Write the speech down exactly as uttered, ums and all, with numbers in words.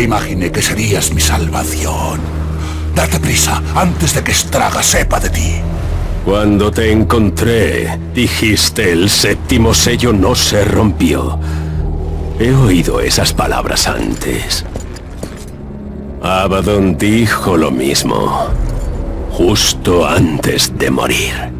nunca imaginé que serías mi salvación. Date prisa, antes de que Estraga sepa de ti. Cuando te encontré, dijiste el séptimo sello no se rompió. He oído esas palabras antes. Abaddon dijo lo mismo, justo antes de morir.